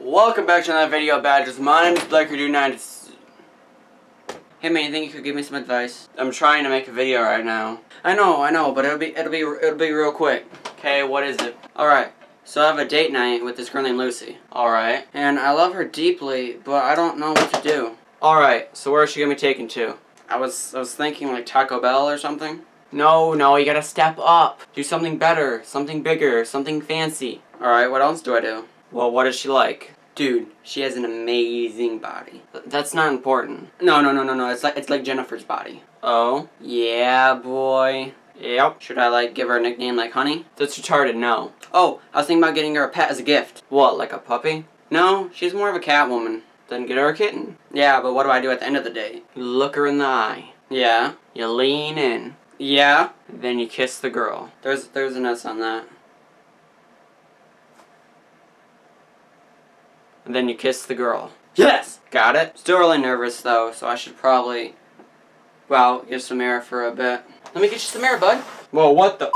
Welcome back to another video, Badgers. My name is BlakerDoo92. Hey man, you think you could give me some advice? I'm trying to make a video right now. I know, but it'll be real quick. Okay, what is it? All right. So I have a date night with this girl named Lucy. All right. And I love her deeply, but I don't know what to do. All right. So where is she gonna be taken to? I was thinking like Taco Bell or something. No, you gotta step up. Do something better, something bigger, something fancy. Alright, what else do I do? Well, what is she like? Dude, she has an amazing body. That's not important. No, it's like Jennifer's body. Oh? Yeah, boy. Yep. Should I, like, give her a nickname like Honey? That's retarded, no. Oh, I was thinking about getting her a pet as a gift. What, like a puppy? No, she's more of a cat woman. Then get her a kitten. Yeah, but what do I do at the end of the day? You look her in the eye. Yeah? You lean in. Yeah? Then you kiss the girl. There's an S on that. And then you kiss the girl. Yes! Got it? Still really nervous though, so I should probably, well, give some air for a bit. Let me get you some air, bud. Whoa, what the